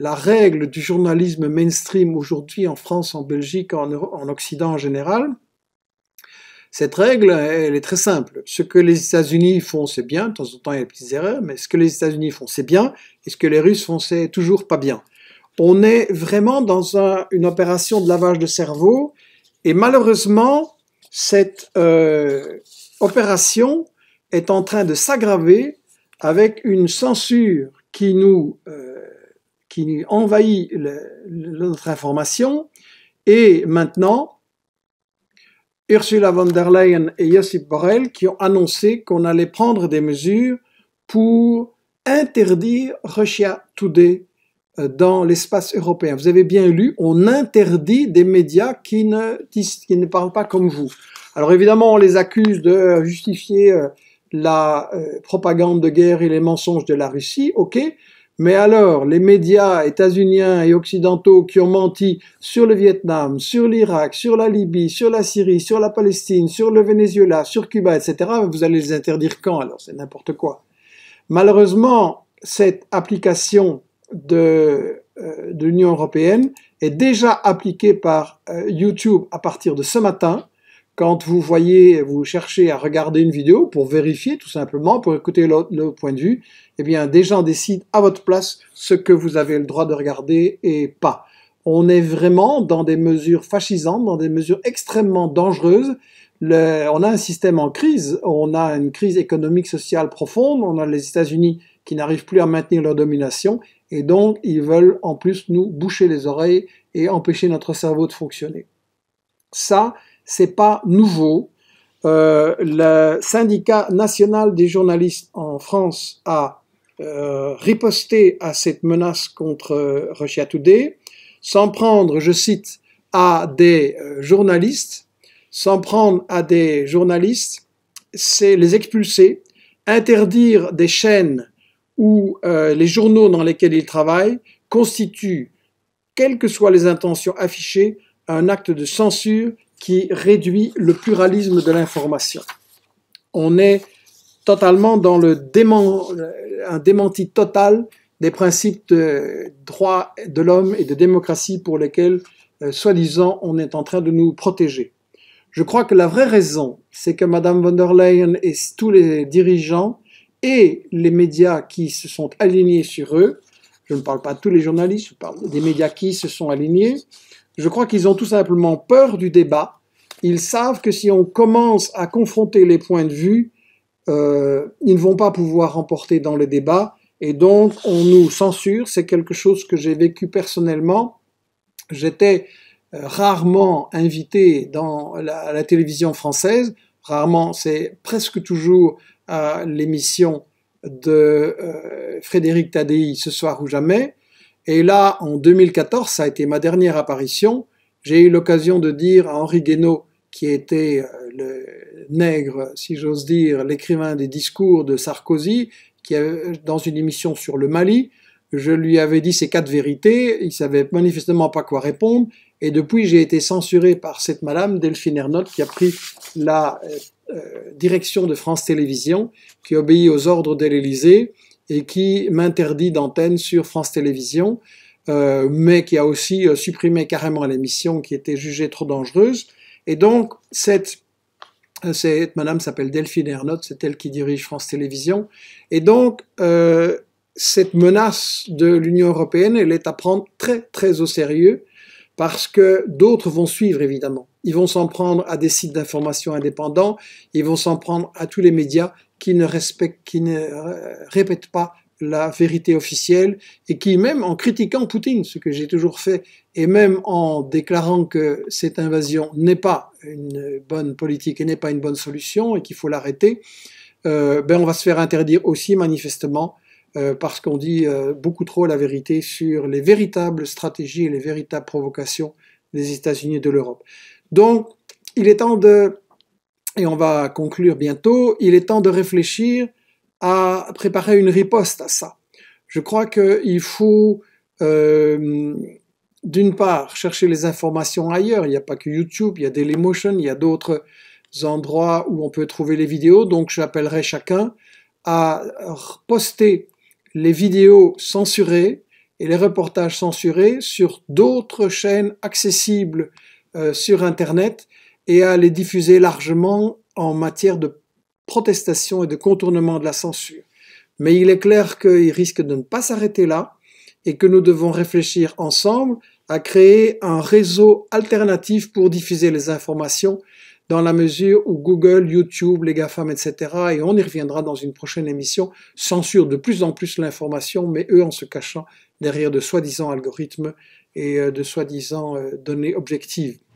la règle du journalisme mainstream aujourd'hui en France, en Belgique, en Occident en général, cette règle, elle est très simple. Ce que les États-Unis font, c'est bien. De temps en temps, il y a des petites erreurs, mais ce que les États-Unis font, c'est bien. Et ce que les Russes font, c'est toujours pas bien. On est vraiment dans une opération de lavage de cerveau. Et malheureusement, cette opération est en train de s'aggraver avec une censure qui envahit notre information. Et maintenant, Ursula von der Leyen et Josep Borrell qui ont annoncé qu'on allait prendre des mesures pour interdire Russia Today dans l'espace européen. Vous avez bien lu, on interdit des médias qui ne parlent pas comme vous. Alors évidemment, on les accuse de justifier la propagande de guerre et les mensonges de la Russie, ok, mais alors les médias états-uniens et occidentaux qui ont menti sur le Vietnam, sur l'Irak, sur la Libye, sur la Syrie, sur la Palestine, sur le Venezuela, sur Cuba, etc., vous allez les interdire quand alors? C'est n'importe quoi. Malheureusement, cette application de l'Union européenne est déjà appliquée par YouTube à partir de ce matin. Quand vous cherchez à regarder une vidéo pour vérifier tout simplement, pour écouter le point de vue, eh bien des gens décident à votre place ce que vous avez le droit de regarder et pas. On est vraiment dans des mesures fascisantes, dans des mesures extrêmement dangereuses. On a un système en crise, on a une crise économique, sociale profonde, on a les États-Unis qui n'arrivent plus à maintenir leur domination et donc ils veulent en plus nous boucher les oreilles et empêcher notre cerveau de fonctionner. Ça, c'est pas nouveau. Le syndicat national des journalistes en France a riposté à cette menace contre Russia Today, s'en prendre, je cite, à des journalistes, c'est les expulser, interdire des chaînes ou les journaux dans lesquels ils travaillent constitue, quelles que soient les intentions affichées, un acte de censure qui réduit le pluralisme de l'information. On est totalement dans un démenti total des principes de droits de l'homme et de démocratie pour lesquels, soi-disant, on est en train de nous protéger. Je crois que la vraie raison, c'est que Mme von der Leyen et tous les dirigeants et les médias qui se sont alignés sur eux, je ne parle pas de tous les journalistes, je parle des médias qui se sont alignés, je crois qu'ils ont tout simplement peur du débat. Ils savent que si on commence à confronter les points de vue, ils ne vont pas pouvoir remporter dans les débats. Et donc, on nous censure. C'est quelque chose que j'ai vécu personnellement. J'étais rarement invité dans la télévision française. Rarement, c'est presque toujours à l'émission de Frédéric Taddeï, Ce soir ou jamais. Et là, en 2014, ça a été ma dernière apparition, j'ai eu l'occasion de dire à Henri Guaino, qui était le nègre, si j'ose dire, l'écrivain des discours de Sarkozy, qui dans une émission sur le Mali, je lui avais dit ces 4 vérités, il ne savait manifestement pas quoi répondre, et depuis j'ai été censuré par cette madame, Delphine Ernotte, qui a pris la direction de France Télévisions, qui obéit aux ordres de l'Élysée, et qui m'interdit d'antenne sur France Télévisions, mais qui a aussi supprimé carrément l'émission qui était jugée trop dangereuse. Et donc, cette madame s'appelle Delphine Ernotte, c'est elle qui dirige France Télévisions. Et donc, cette menace de l'Union européenne, elle est à prendre très, très au sérieux, parce que d'autres vont suivre, évidemment. Ils vont s'en prendre à des sites d'information indépendants, ils vont s'en prendre à tous les médias qui ne répètent pas la vérité officielle et qui, même en critiquant Poutine, ce que j'ai toujours fait, et même en déclarant que cette invasion n'est pas une bonne politique et n'est pas une bonne solution et qu'il faut l'arrêter, on va se faire interdire aussi manifestement parce qu'on dit beaucoup trop la vérité sur les véritables stratégies et les véritables provocations des États-Unis et de l'Europe. Donc, il est temps de... Et on va conclure bientôt, il est temps de réfléchir à préparer une riposte à ça. Je crois qu'il faut, d'une part, chercher les informations ailleurs. Il n'y a pas que YouTube, il y a Dailymotion, il y a d'autres endroits où on peut trouver les vidéos. Donc j'appellerai chacun à poster les vidéos censurées et les reportages censurés sur d'autres chaînes accessibles sur Internet et à les diffuser largement en matière de protestation et de contournement de la censure. Mais il est clair qu'il risque de ne pas s'arrêter là et que nous devons réfléchir ensemble à créer un réseau alternatif pour diffuser les informations dans la mesure où Google, YouTube, les GAFAM, etc., et on y reviendra dans une prochaine émission, censurent de plus en plus l'information, mais eux en se cachant derrière de soi-disant algorithmes et de soi-disant données objectives.